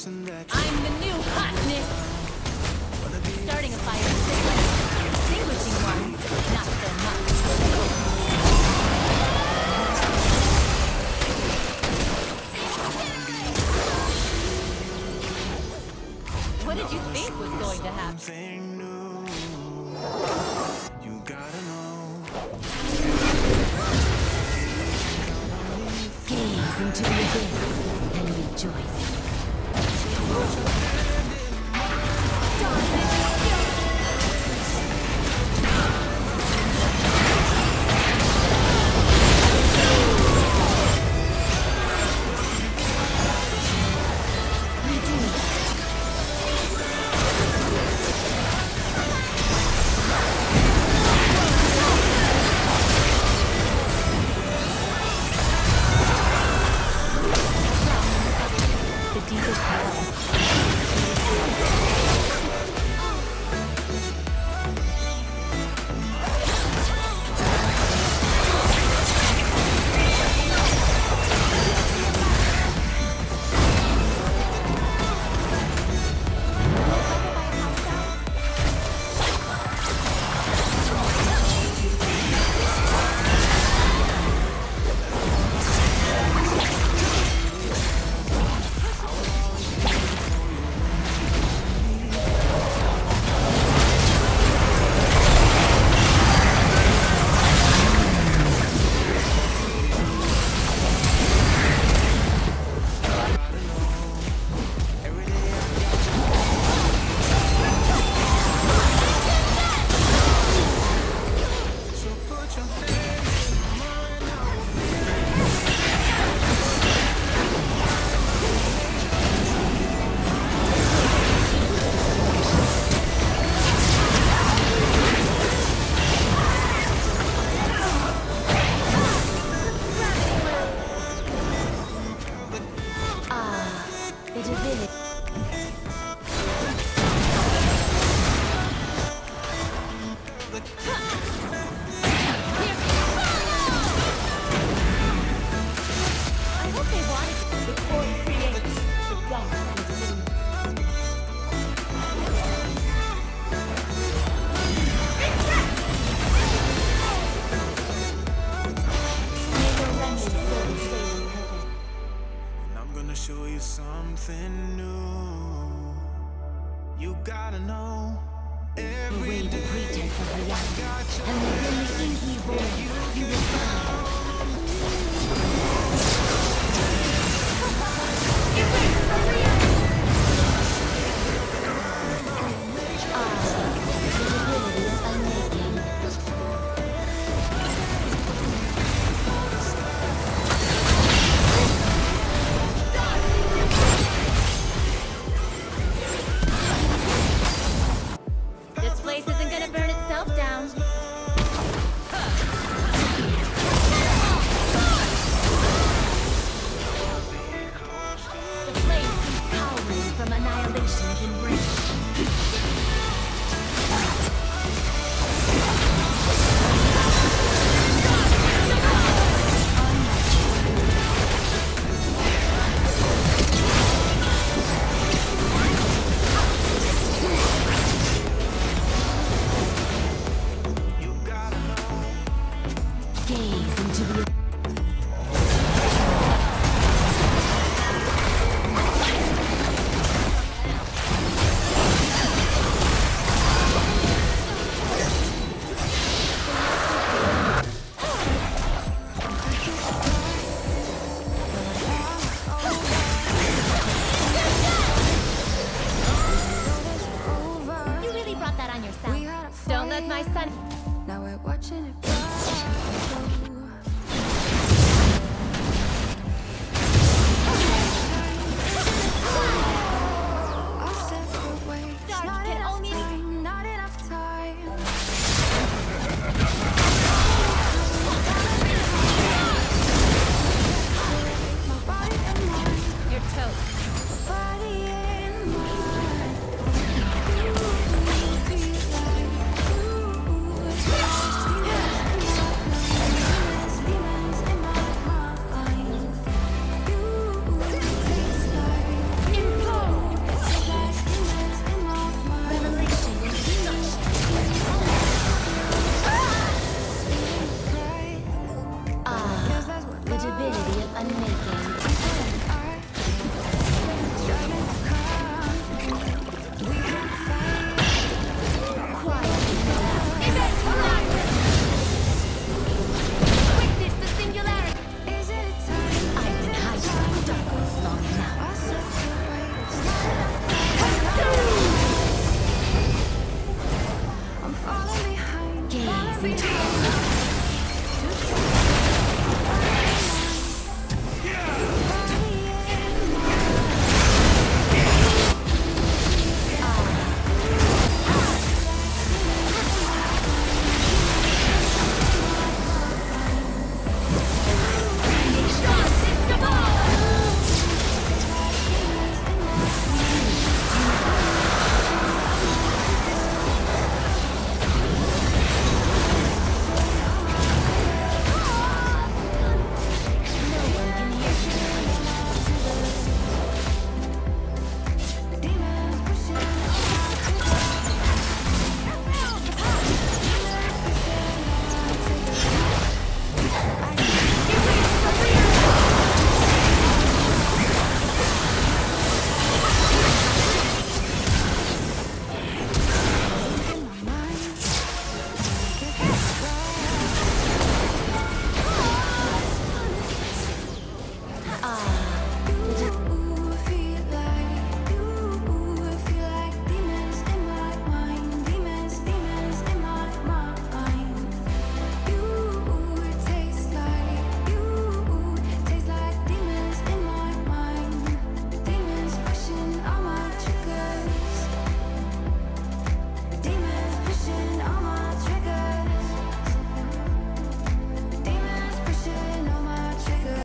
I'm the new hotness! Starting a fire, extinguishing one, not so much. What did you think was going to happen? You gotta know. Gaze into the abyss and rejoice. Something new. You gotta know. Every day, the pretense of reality, and within the easy world, you will find. Ah, the ability of making. Annihilation in